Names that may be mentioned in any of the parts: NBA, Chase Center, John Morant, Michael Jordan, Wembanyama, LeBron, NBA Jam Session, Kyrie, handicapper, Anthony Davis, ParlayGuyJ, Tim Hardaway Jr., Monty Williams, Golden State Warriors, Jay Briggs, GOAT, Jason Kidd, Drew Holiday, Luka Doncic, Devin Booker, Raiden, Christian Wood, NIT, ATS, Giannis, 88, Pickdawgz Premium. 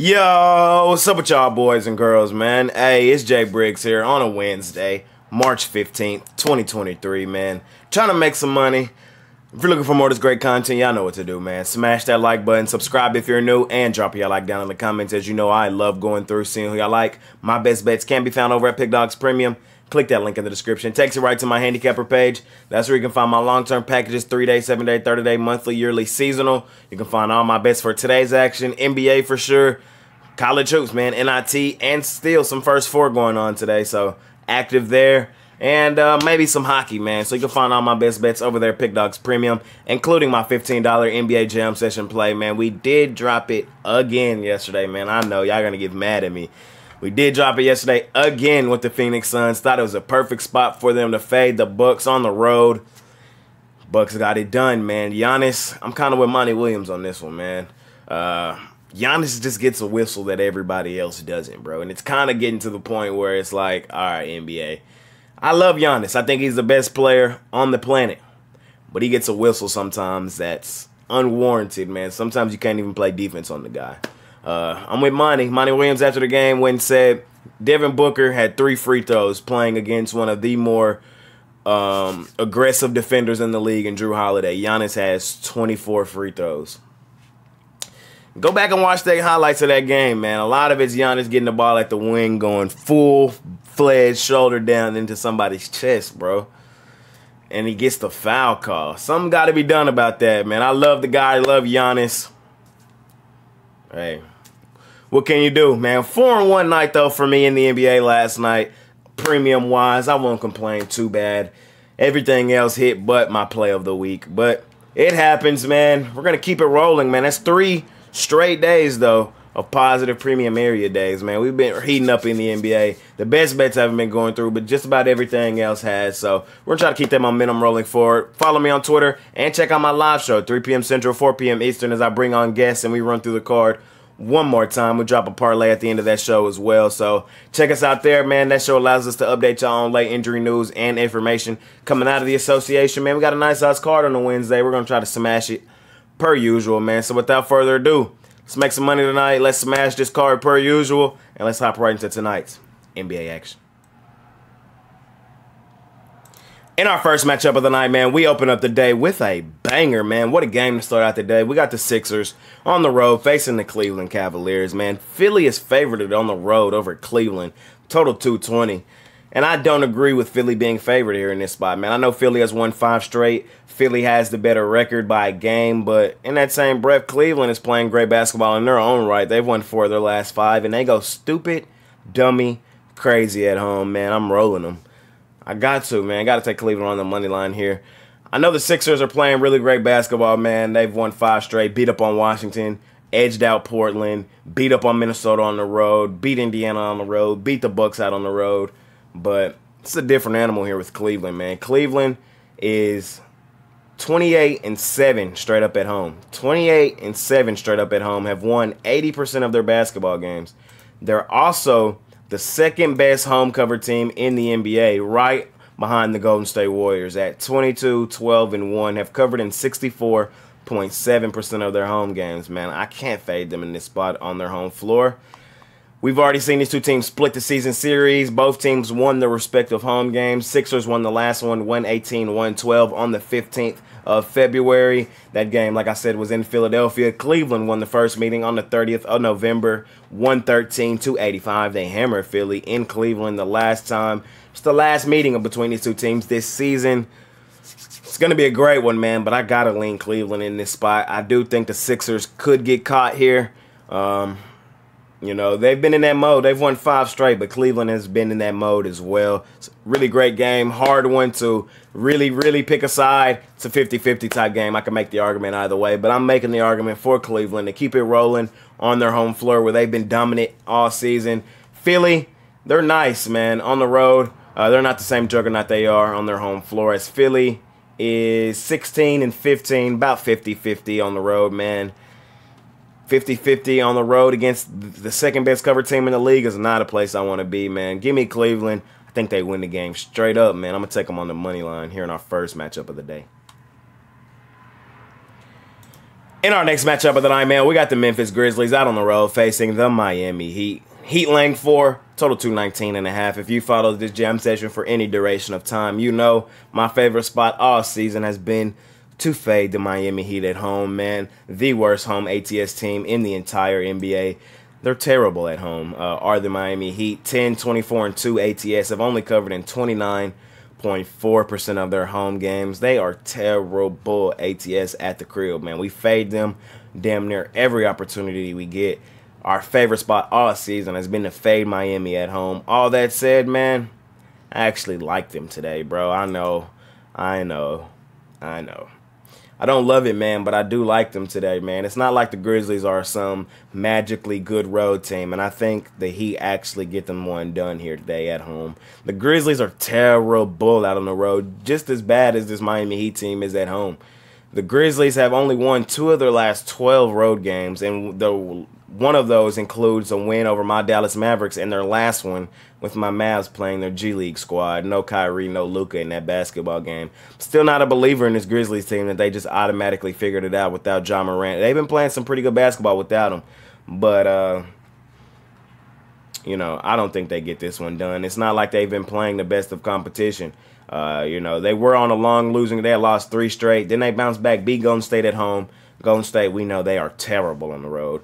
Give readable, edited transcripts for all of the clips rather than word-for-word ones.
Yo, what's up with y'all boys and girls, man? Hey, it's Jay Briggs here on a Wednesday, March 15th, 2023, man. Trying to make some money. If you're looking for more of this great content, y'all know what to do, man. Smash that like button, subscribe if you're new, and drop your like down in the comments. As you know, I love going through, seeing who y'all like. My best bets can be found over at Pickdawgz Premium. Click that link in the description. It takes you right to my handicapper page. That's where you can find my long-term packages, 3-day, 7-day, 30-day, monthly, yearly, seasonal. You can find all my bets for today's action, NBA for sure, college hoops, man, NIT, and still some first four going on today, so active there. And maybe some hockey, man. So you can find all my best bets over there, Pickdawgz Premium, including my $15 NBA Jam Session play, man. We did drop it again yesterday, man. I know y'all going to get mad at me. We did drop it yesterday again with the Phoenix Suns. Thought it was a perfect spot for them to fade the Bucks on the road. Bucks got it done, man. Giannis, I'm kind of with Monty Williams on this one, man. Giannis just gets a whistle that everybody else doesn't, bro. And it's kind of getting to the point where it's like, all right, NBA. I love Giannis. I think he's the best player on the planet. But he gets a whistle sometimes that's unwarranted, man. Sometimes you can't even play defense on the guy. I'm with Monty. Monty Williams after the game when said Devin Booker had 3 free throws playing against one of the more aggressive defenders in the league in Drew Holiday. Giannis has 24 free throws. Go back and watch the highlights of that game, man. A lot of it's Giannis getting the ball at the wing, going full-fledged shoulder down into somebody's chest, bro. And he gets the foul call. Something got to be done about that, man. I love the guy. I love Giannis. Hey, what can you do, man? 4-1 night, though, for me in the NBA last night. Premium-wise, I won't complain too bad. Everything else hit but my play of the week. But it happens, man. We're going to keep it rolling, man. That's 3 straight days, though, of positive premium area days, man. We've been heating up in the NBA. The best bets haven't been going through, but just about everything else has. So we're going to try to keep that momentum rolling forward. Follow me on Twitter and check out my live show, 3 p.m. Central, 4 p.m. Eastern, as I bring on guests and we run through the card one more time. We drop a parlay at the end of that show as well. So check us out there, man. That show allows us to update y'all on late injury news and information coming out of the association, man. We got a nice-sized card on a Wednesday. We're going to try to smash it per usual, man. So without further ado, let's make some money tonight. Let's smash this card per usual. And let's hop right into tonight's NBA action. In our first matchup of the night, man, we open up the day with a banger, man. What a game to start out the day. We got the Sixers on the road facing the Cleveland Cavaliers, man. Philly is favored on the road over Cleveland. Total 220. And I don't agree with Philly being favored here in this spot, man. I know Philly has won 5 straight. Philly has the better record by a game. But in that same breath, Cleveland is playing great basketball in their own right. They've won 4 of their last 5. And they go stupid, dummy, crazy at home, man. I'm rolling them. I got to, man. I got to take Cleveland on the money line here. I know the Sixers are playing really great basketball, man. They've won 5 straight, beat up on Washington, edged out Portland, beat up on Minnesota on the road, beat Indiana on the road, beat the Bucks out on the road. But it's a different animal here with Cleveland, man. Cleveland is 28-7 straight up at home. 28-7 straight up at home, have won 80% of their basketball games. They're also the second best home cover team in the NBA, right behind the Golden State Warriors at 22-12-1, have covered in 64.7% of their home games, man. I can't fade them in this spot on their home floor. We've already seen these two teams split the season series. Both teams won their respective home games. Sixers won the last one, 118-112 on the 15th of February. That game, like I said, was in Philadelphia. Cleveland won the first meeting on the 30th of November, 113-285. They hammered Philly in Cleveland the last time. It's the last meeting between these two teams this season. It's going to be a great one, man, but I got to lean Cleveland in this spot. I do think the Sixers could get caught here. You know, they've been in that mode. They've won 5 straight, but Cleveland has been in that mode as well. It's a really great game. Hard one to really pick a side. It's a 50-50 type game. I can make the argument either way, but I'm making the argument for Cleveland to keep it rolling on their home floor where they've been dominant all season. Philly, they're nice, man. On the road, they're not the same juggernaut they are on their home floor as Philly is 16-15, about 50-50 on the road, man. 50-50 on the road against the second-best cover team in the league is not a place I want to be, man. Give me Cleveland. I think they win the game straight up, man. I'm going to take them on the money line here in our first matchup of the day. In our next matchup of the night, man, we got the Memphis Grizzlies out on the road facing the Miami Heat. Heat laying 4, total 219.5. If you followed this jam session for any duration of time, you know my favorite spot all season has been to fade the Miami Heat at home, man. The worst home ATS team in the entire NBA. They're terrible at home, are the Miami Heat. 10, 24, and 2 ATS have only covered in 29.4% of their home games. They are terrible ATS at the crib, man. We fade them damn near every opportunity we get. Our favorite spot all season has been to fade Miami at home. All that said, man, I actually like them today, bro. I know. I don't love it, man, but I do like them today, man. It's not like the Grizzlies are some magically good road team, and I think the Heat actually get them one done here today at home. The Grizzlies are terrible out on the road, just as bad as this Miami Heat team is at home. The Grizzlies have only won 2 of their last 12 road games, and one of those includes a win over my Dallas Mavericks and their last one with my Mavs playing their G League squad. No Kyrie, no Luka in that basketball game. Still not a believer in this Grizzlies team that they just automatically figured it out without John Morant. They've been playing some pretty good basketball without him, but you know, I don't think they get this one done. It's not like they've been playing the best of competition. You know, they were on a long losing. They had lost 3 straight. Then they bounced back, beat Golden State at home. Golden State, we know they are terrible on the road.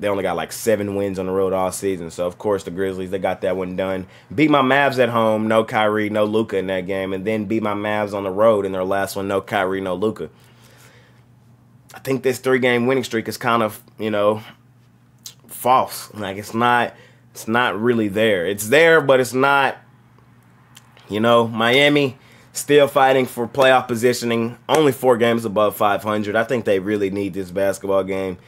They only got like 7 wins on the road all season. So, of course, the Grizzlies, they got that one done. Beat my Mavs at home. No Kyrie, no Luka in that game. And then beat my Mavs on the road in their last one. No Kyrie, no Luka. I think this 3-game winning streak is kind of, you know, false. Like, it's not really there. It's there, but it's not. You know, Miami still fighting for playoff positioning. Only 4 games above 500. I think they really need this basketball game.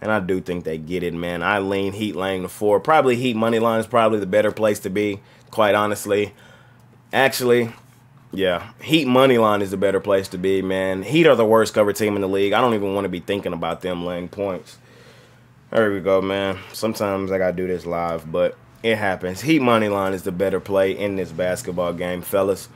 And I do think they get it, man. I lean Heat laying the 4. Probably Heat money line is probably the better place to be, quite honestly. Actually, yeah, Heat money line is the better place to be, man. Heat are the worst cover team in the league. I don't even want to be thinking about them laying points. There we go, man. Sometimes I got to do this live, but it happens. Heat money line is the better play in this basketball game, fellas.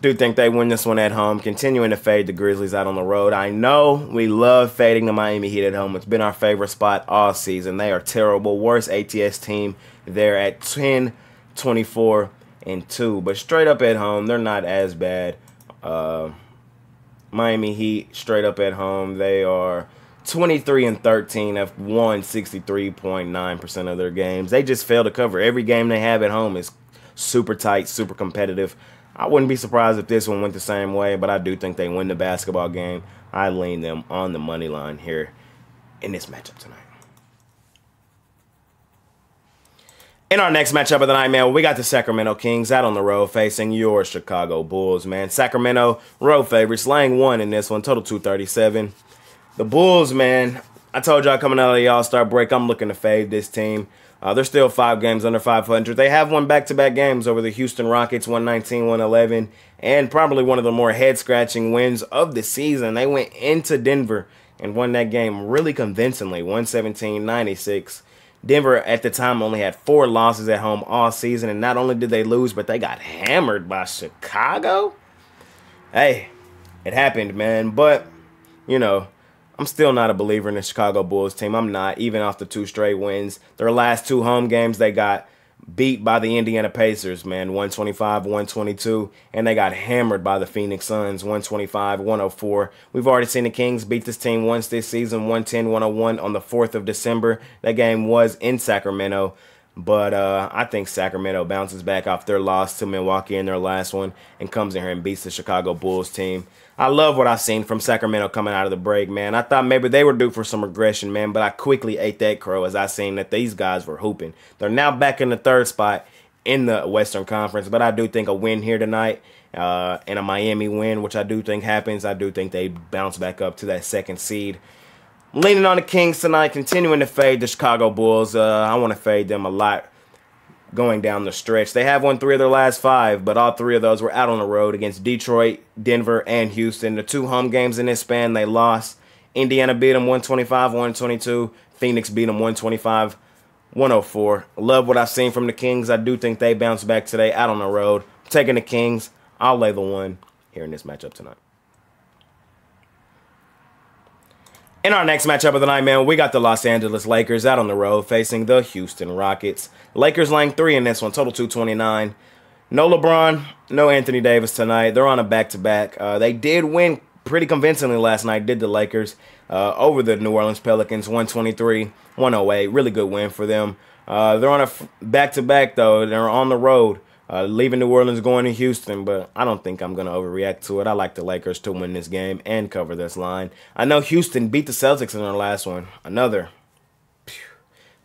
Do think they win this one at home, continuing to fade the Grizzlies out on the road. I know we love fading the Miami Heat at home. It's been our favorite spot all season. They are terrible. Worst ATS team. They're at 10, 24, and 2. But straight up at home, they're not as bad. Miami Heat, straight up at home, they are 23 and 13, have won 63.9% of their games. They just fail to cover. Every game they have at home is super tight, super competitive. I wouldn't be surprised if this one went the same way, but I do think they win the basketball game. I lean them on the money line here in this matchup tonight. In our next matchup of the night, man, we got the Sacramento Kings out on the road facing your Chicago Bulls, man. Sacramento road favorites, laying 1 in this one, total 237. The Bulls, man, I told y'all coming out of the All-Star break, I'm looking to fade this team. They're still 5 games under 500. They have won back-to-back games over the Houston Rockets, 119-111, and probably one of the more head-scratching wins of the season. They went into Denver and won that game really convincingly, 117-96. Denver, at the time, only had 4 losses at home all season, and not only did they lose, but they got hammered by Chicago? Hey, it happened, man, but, you know, I'm still not a believer in the Chicago Bulls team. I'm not, even off the 2 straight wins. Their last 2 home games, they got beat by the Indiana Pacers, man, 125-122. And they got hammered by the Phoenix Suns, 125-104. We've already seen the Kings beat this team once this season, 110-101 on the 4th of December. That game was in Sacramento. But I think Sacramento bounces back off their loss to Milwaukee in their last one and comes in here and beats the Chicago Bulls team. I love what I've seen from Sacramento coming out of the break, man. I thought maybe they were due for some regression, man, but I quickly ate that crow as I seen that these guys were hooping. They're now back in the 3rd spot in the Western Conference, but I do think a win here tonight and a Miami win, which I do think happens. I do think they bounce back up to that 2nd seed. Leaning on the Kings tonight, continuing to fade the Chicago Bulls. I want to fade them a lot going down the stretch. They have won 3 of their last 5, but all 3 of those were out on the road against Detroit, Denver, and Houston. The 2 home games in this span, they lost. Indiana beat them 125-122. Phoenix beat them 125-104. Love what I've seen from the Kings. I do think they bounce back today out on the road. Taking the Kings. I'll lay the 1 here in this matchup tonight. In our next matchup of the night, man, we got the Los Angeles Lakers out on the road facing the Houston Rockets. Lakers laying 3 in this one, total 229. No LeBron, no Anthony Davis tonight. They're on a back-to-back. They did win pretty convincingly last night, did the Lakers, over the New Orleans Pelicans, 123-108. Really good win for them. They're on a back-to-back, though. They're on the road, leaving New Orleans, going to Houston, but I don't think I'm going to overreact to it. I like the Lakers to win this game and cover this line. I know Houston beat the Celtics in their last one. Another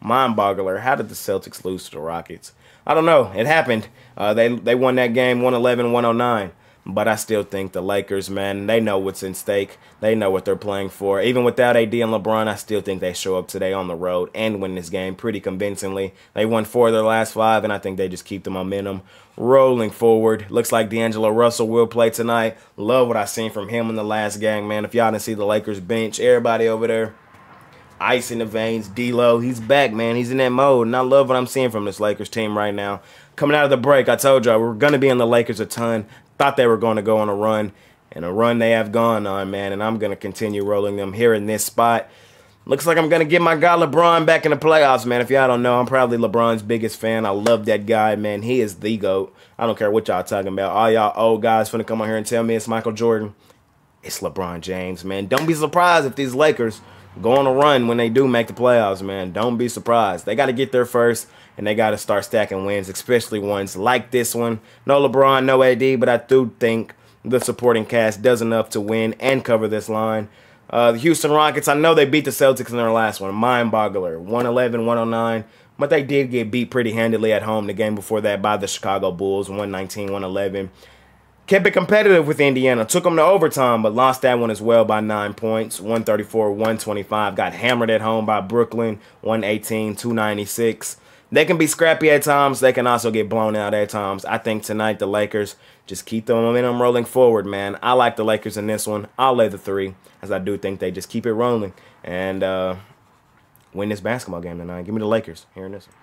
mind-boggler. How did the Celtics lose to the Rockets? I don't know. It happened. They won that game 111-109, but I still think the Lakers, man, they know what's in stake. They know what they're playing for. Even without AD and LeBron, I still think they show up today on the road and win this game pretty convincingly. They won 4 of their last 5, and I think they just keep the momentum rolling forward. Looks like D'Angelo Russell will play tonight. Love what I seen from him in the last game, man. If y'all didn't see the Lakers bench, everybody over there, ice in the veins. D-Lo, he's back, man. He's in that mode, and I love what I'm seeing from this Lakers team right now. Coming out of the break, I told y'all, we're going to be in the Lakers a ton. Thought they were going to go on a run, and a run they have gone on, man, and I'm going to continue rolling them here in this spot. Looks like I'm going to get my guy LeBron back in the playoffs, man. If y'all don't know, I'm probably LeBron's biggest fan. I love that guy, man. He is the GOAT. I don't care what y'all talking about. All y'all old guys finna come on here and tell me it's Michael Jordan. It's LeBron James, man. Don't be surprised if these Lakers go on a run when they do make the playoffs, man. Don't be surprised. They got to get there first, and they got to start stacking wins, especially ones like this one. No LeBron, no AD, but I do think the supporting cast does enough to win and cover this line. The Houston Rockets, I know they beat the Celtics in their last one. Mind-boggler, 111-109, but they did get beat pretty handily at home the game before that by the Chicago Bulls, 119-111. Kept it competitive with Indiana. Took them to overtime, but lost that one as well by 9 points, 134-125. Got hammered at home by Brooklyn, 118-296. They can be scrappy at times. They can also get blown out at times. I think tonight the Lakers just keep the momentum rolling forward, man. I like the Lakers in this one. I'll lay the 3, as I do think they just keep it rolling and win this basketball game tonight. Give me the Lakers here in this one.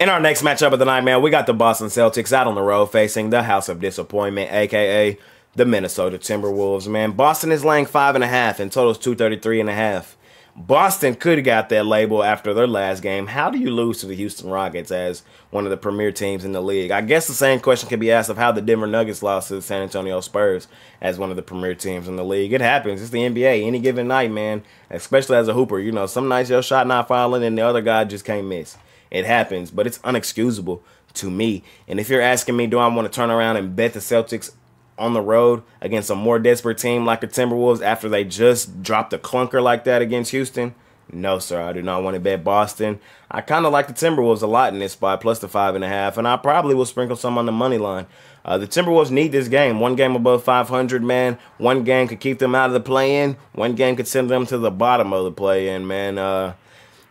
In our next matchup of the night, man, we got the Boston Celtics out on the road facing the House of Disappointment, a.k.a. the Minnesota Timberwolves, man. Boston is laying 5.5 and totals 233.5. Boston could have got that label after their last game. How do you lose to the Houston Rockets as one of the premier teams in the league? I guess the same question can be asked of how the Denver Nuggets lost to the San Antonio Spurs as one of the premier teams in the league. It happens. It's the NBA. Any given night, man, especially as a hooper. You know, some nights your shot not falling and the other guy just can't miss. It happens, but it's unexcusable to me. And if you're asking me, do I want to turn around and bet the Celtics on the road against a more desperate team like the Timberwolves after they just dropped a clunker like that against Houston? No, sir. I do not want to bet Boston. I kind of like the Timberwolves a lot in this spot, plus the 5.5, and I probably will sprinkle some on the money line. The Timberwolves need this game. One game above 500, man. One game could keep them out of the play-in. One game could send them to the bottom of the play-in, man.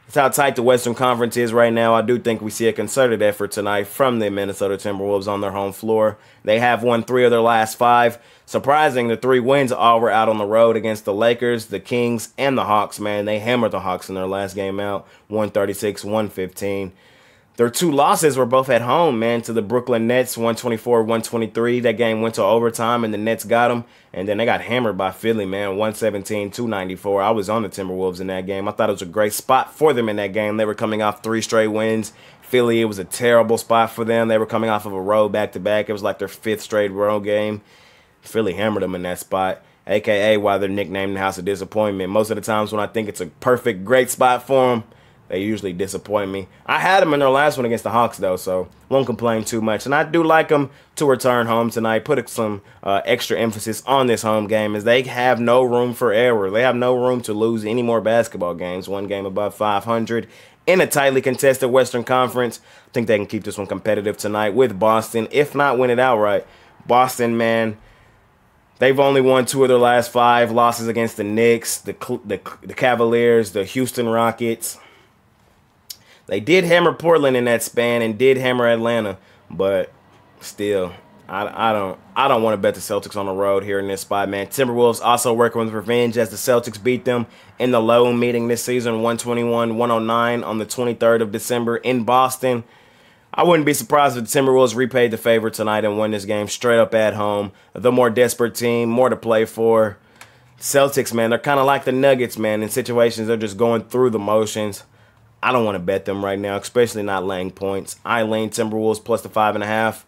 That's how tight the Western Conference is right now. I do think we see a concerted effort tonight from the Minnesota Timberwolves on their home floor. They have won 3 of their last 5. Surprising, the 3 wins all were out on the road against the Lakers, the Kings, and the Hawks, man. They hammered the Hawks in their last game out, 136-115. Their 2 losses were both at home, man, to the Brooklyn Nets, 124-123. That game went to overtime, and the Nets got them. And then they got hammered by Philly, man, 117-294. I was on the Timberwolves in that game. I thought it was a great spot for them in that game. They were coming off 3 straight wins. Philly, it was a terrible spot for them. They were coming off of a road back-to-back. It was like their 5th straight road game. Philly hammered them in that spot, a.k.a. why they're nicknamed the House of Disappointment. Most of the times when I think it's a perfect, great spot for them, they usually disappoint me. I had them in their last one against the Hawks, though, so won't complain too much. And I do like them to return home tonight. Put some extra emphasis on this home game as they have no room for error. They have no room to lose any more basketball games. One game above 500 in a tightly contested Western Conference. I think they can keep this one competitive tonight with Boston, if not win it outright. Boston, man, they've only won 2 of their last 5 losses against the Knicks, the Cavaliers, the Houston Rockets. They did hammer Portland in that span and did hammer Atlanta, but still, I don't want to bet the Celtics on the road here in this spot, man. Timberwolves also working with revenge as the Celtics beat them in the Lowe meeting this season, 121-109 on the 23rd of December in Boston. I wouldn't be surprised if the Timberwolves repaid the favor tonight and won this game straight up at home. The more desperate team, more to play for. Celtics, man, they're kind of like the Nuggets, man. In situations, they're just going through the motions. I don't want to bet them right now, especially not laying points. I lane Timberwolves plus the 5.5.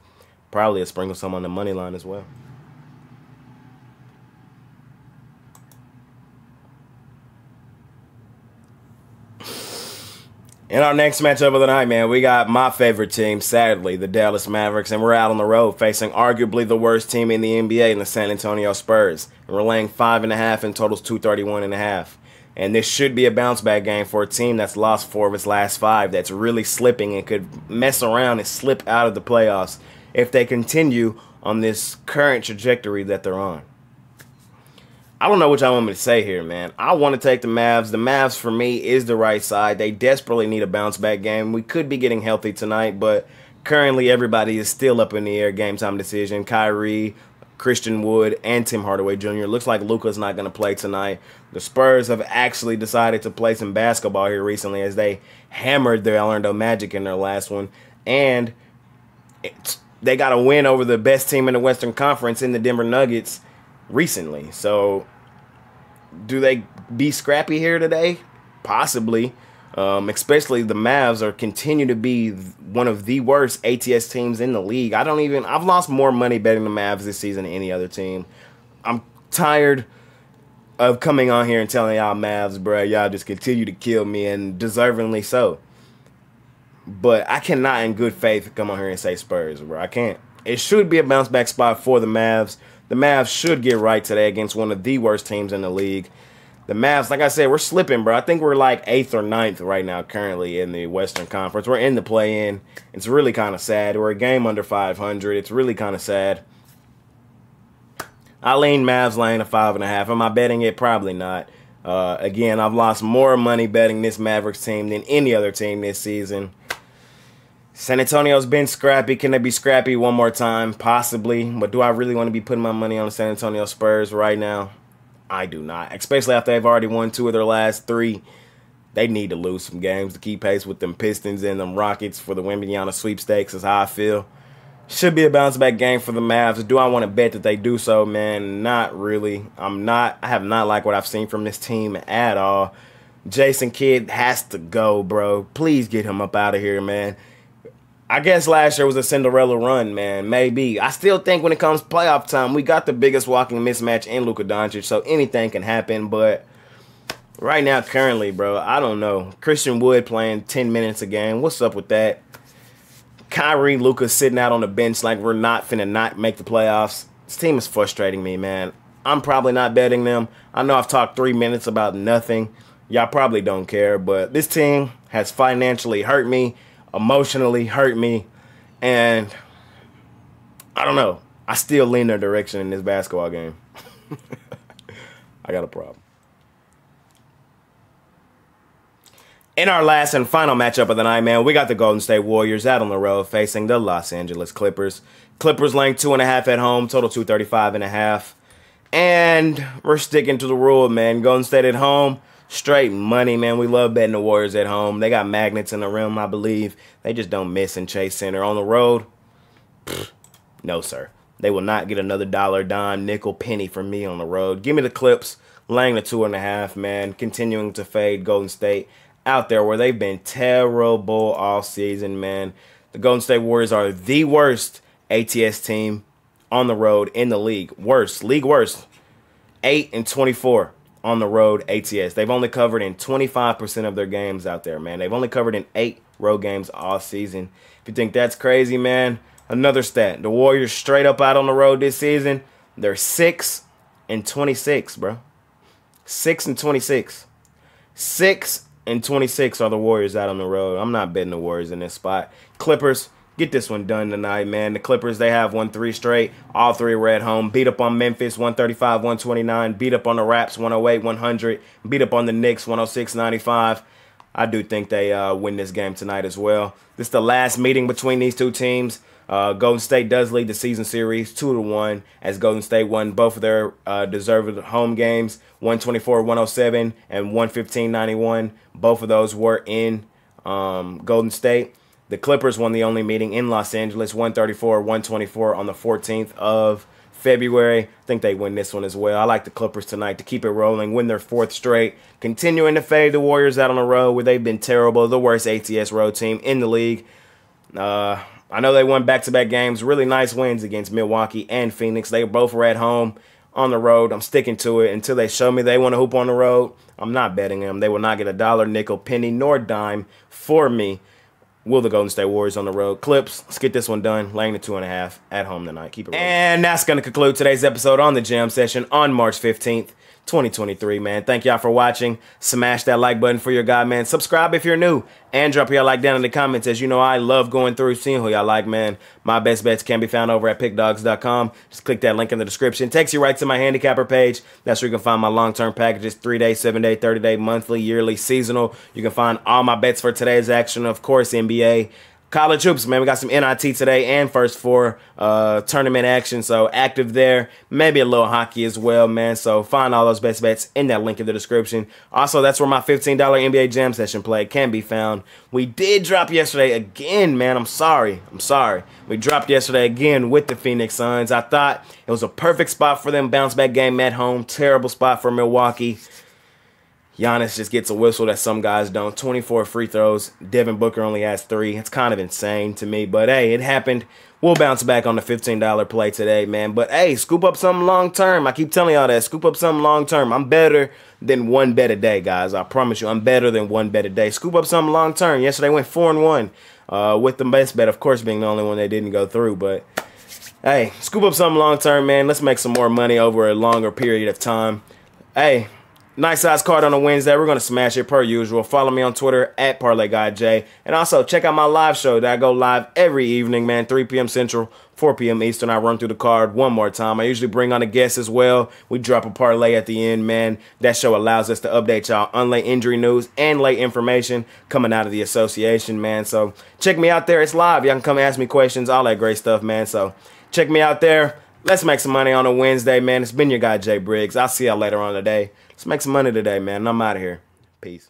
Probably a sprinkle some on the money line as well. In our next matchup of the night, man, we got my favorite team, sadly, the Dallas Mavericks, and we're out on the road facing arguably the worst team in the NBA in the San Antonio Spurs. And we're laying 5.5 and totals 231.5. And this should be a bounce-back game for a team that's lost 4 of its last 5, that's really slipping and could mess around and slip out of the playoffs if they continue on this current trajectory that they're on. I don't know what y'all want me to say here, man. I want to take the Mavs. The Mavs, for me, is the right side. They desperately need a bounce-back game. We could be getting healthy tonight, but currently everybody is still up in the air, game-time decision. Kyrie, Christian Wood, and Tim Hardaway Jr. Looks like Luka's not going to play tonight. The Spurs have actually decided to play some basketball here recently as they hammered their Orlando Magic in their last one. And they got a win over the best team in the Western Conference in the Denver Nuggets recently. So do they be scrappy here today? Possibly. Especially the Mavs continue to be one of the worst ATS teams in the league. I've lost more money betting the Mavs this season than any other team. I'm tired of coming on here and telling y'all Mavs, bro, y'all just continue to kill me, and deservingly so. But I cannot in good faith come on here and say Spurs, bro. I can't. It should be a bounce back spot for the Mavs. The Mavs should get right today against one of the worst teams in the league. The Mavs, like I said, we're slipping, bro. I think we're like 8th or 9th right now currently in the Western Conference. We're in the play-in. It's really kind of sad. We're a game under 500. It's really kind of sad. I lean Mavs laying a 5.5. Am I betting it? Probably not. Again, I've lost more money betting this Mavericks team than any other team this season. San Antonio's been scrappy. Can they be scrappy one more time? Possibly. But do I really want to be putting my money on the San Antonio Spurs right now? I do not. Especially after they've already won 2 of their last 3. They need to lose some games to keep pace with them Pistons and them Rockets for the Wembanyama sweepstakes is how I feel. Should be a bounce-back game for the Mavs. Do I want to bet that they do so, man? Not really. I have not liked what I've seen from this team at all. Jason Kidd has to go, bro. Please get him up out of here, man. I guess last year was a Cinderella run, man. Maybe. I still think when it comes to playoff time, we got the biggest walking mismatch in Luka Doncic, so anything can happen. But right now, currently, bro, I don't know. Christian Wood playing 10 minutes a game. What's up with that? Kyrie, Luka sitting out on the bench like we're not finna not make the playoffs. This team is frustrating me, man. I'm probably not betting them. I know I've talked 3 minutes about nothing. Y'all probably don't care, but this team has financially hurt me. Emotionally hurt me, and I don't know. I still lean their direction in this basketball game. I got a problem. In our last and final matchup of the night, man, we got the Golden State Warriors out on the road facing the Los Angeles Clippers. Clippers laying 2.5 at home, total 235.5. And we're sticking to the rule, man. Golden State at home. Straight money, man. We love betting the Warriors at home. They got magnets in the rim, I believe. They just don't miss in Chase Center. On the road, pfft, no, sir. They will not get another dollar, dime, nickel, penny from me on the road. Give me the Clips, laying the 2.5, man. Continuing to fade Golden State out there where they've been terrible all season, man. The Golden State Warriors are the worst ATS team on the road in the league. Worst. League worst. 8-24. On the road ATS. They've only covered in 25% of their games out there, man. They've only covered in 8 road games all season. If you think that's crazy, man, another stat. The Warriors straight up out on the road this season, they're 6-26, bro. 6-26. 6-26 are the Warriors out on the road. I'm not betting the Warriors in this spot. Clippers, get this one done tonight, man. The Clippers, they have won 3 straight. All 3 were at home. Beat up on Memphis, 135-129. Beat up on the Raps, 108-100. Beat up on the Knicks, 106-95. I do think they win this game tonight as well. This is the last meeting between these two teams. Golden State does lead the season series 2-1 as Golden State won both of their deserved home games, 124-107 and 115-91. Both of those were in Golden State. The Clippers won the only meeting in Los Angeles, 134-124 on the 14th of February. I think they win this one as well. I like the Clippers tonight to keep it rolling, win their fourth straight, continuing to fade the Warriors out on the road where they've been terrible, the worst ATS road team in the league. I know they won back-to-back games, really nice wins against Milwaukee and Phoenix. They both were at home. On the road, I'm sticking to it until they show me they want to hoop on the road. I'm not betting them. They will not get a dollar, nickel, penny, nor dime for me. Will the Golden State Warriors on the road? Clips, let's get this one done. Laying the 2.5 at home tonight. Keep it rolling. And that's going to conclude today's episode on the Jam Session on March 15th, 2023, man. Thank y'all for watching. Smash that like button for your guy, man. Subscribe if you're new. And drop your like down in the comments. As you know, I love going through, seeing who y'all like, man. My best bets can be found over at Pickdawgz.com. Just click that link in the description. Takes you right to my handicapper page. That's where you can find my long-term packages, 3-day, 7-day, 30-day, monthly, yearly, seasonal. You can find all my bets for today's action. Of course, NBA. College hoops, man. We got some NIT today and first four tournament action, so active there. Maybe a little hockey as well, man. So find all those best bets in that link in the description. Also, that's where my $15 NBA Jam Session play can be found. We did drop yesterday again, man. I'm sorry. We dropped yesterday again with the Phoenix Suns. I thought it was a perfect spot for them. Bounce back game at home. Terrible spot for Milwaukee. Giannis just gets a whistle that some guys don't. 24 free throws. Devin Booker only has 3. It's kind of insane to me. But, hey, it happened. We'll bounce back on the $15 play today, man. But, hey, scoop up something long-term. I keep telling y'all that. Scoop up something long-term. I'm better than one bet a day, guys. I promise you, I'm better than one bet a day. Scoop up something long-term. Yesterday went 4-1 with the best bet, of course, being the only one that didn't go through. But, hey, scoop up something long-term, man. Let's make some more money over a longer period of time. Hey. Nice size card on a Wednesday. We're going to smash it per usual. Follow me on Twitter at ParlayGuyJ. And also check out my live show that I go live every evening, man, 3 p.m. Central, 4 p.m. Eastern. I run through the card one more time. I usually bring on a guest as well. We drop a parlay at the end, man. That show allows us to update y'all on late injury news and late information coming out of the association, man. So check me out there. It's live. Y'all can come ask me questions, all that great stuff, man. So check me out there. Let's make some money on a Wednesday, man. It's been your guy, Jay Briggs. I'll see y'all later on today. Let's make some money today, man. I'm out of here. Peace.